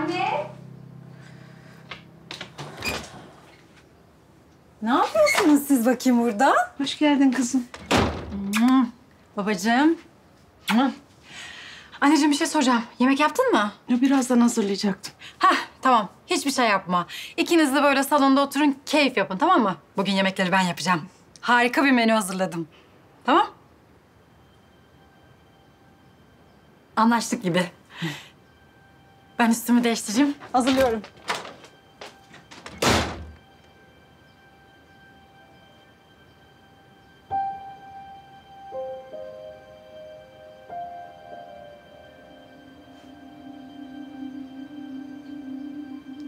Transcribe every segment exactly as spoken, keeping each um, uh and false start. Anne! Ne yapıyorsunuz siz bakayım burada? Hoş geldin kızım. Hmm. Babacığım. Hmm. Anneciğim bir şey soracağım. Yemek yaptın mı? Ya birazdan hazırlayacaktım. Hah tamam. Hiçbir şey yapma. İkiniz de böyle salonda oturun, keyif yapın tamam mı? Bugün yemekleri ben yapacağım. Harika bir menü hazırladım. Tamam? Anlaştık gibi. Ben üstümü değiştireyim. Hazırlıyorum.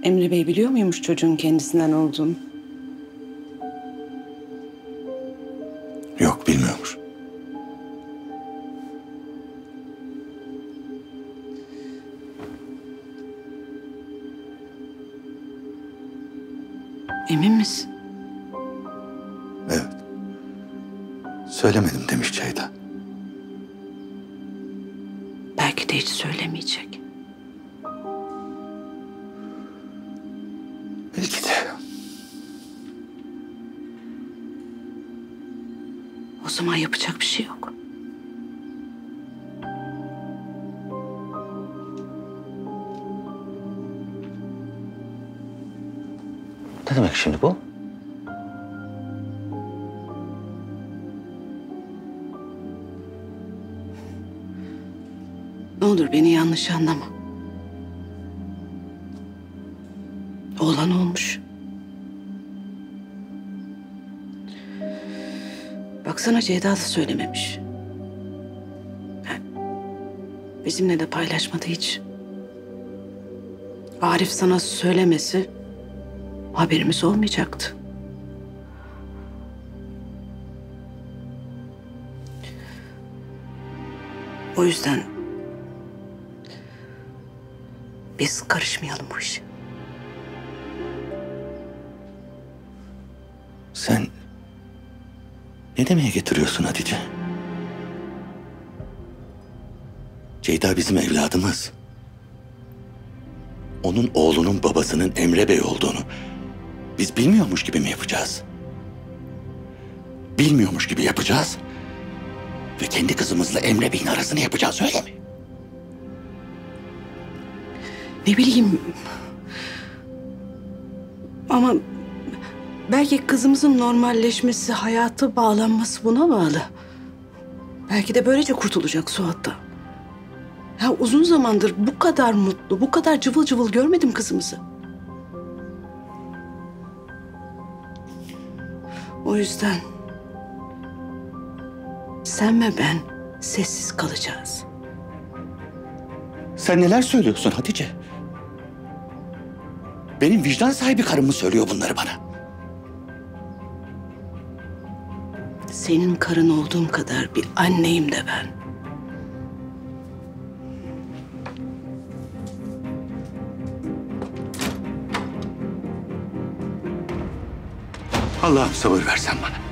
Emre Bey biliyor muymuş çocuğun kendisinden olduğunu? Yok, bilmiyormuş. Emin misin? Evet. Söylemedim demiş Ceyda. Belki de hiç söylemeyecek. Belki de. O zaman yapacak bir şey yok. Ne demek şimdi bu? Ne olur beni yanlış anlama. Olan olmuş. Baksana Ceyda da söylememiş. Bizimle de paylaşmadı hiç. Arif sana söylemesi haberimiz olmayacaktı. O yüzden biz karışmayalım bu işe. Sen ne demeye getiriyorsun Hatice? Ceyda bizim evladımız. Onun oğlunun babasının Emre Bey olduğunu biz bilmiyormuş gibi mi yapacağız? Bilmiyormuş gibi yapacağız ve kendi kızımızla Emre Bey'in arasını yapacağız, öyle mi? Ne bileyim ama belki kızımızın normalleşmesi, hayata bağlanması buna bağlı. Belki de böylece kurtulacak Suat'ta. Ya uzun zamandır bu kadar mutlu, bu kadar cıvıl cıvıl görmedim kızımızı. O yüzden sen ve ben sessiz kalacağız. Sen neler söylüyorsun Hatice? Benim vicdan sahibi karım mı söylüyor bunları bana? Senin karın olduğum kadar bir anneyim de ben. Allah'ım sabır versen bana.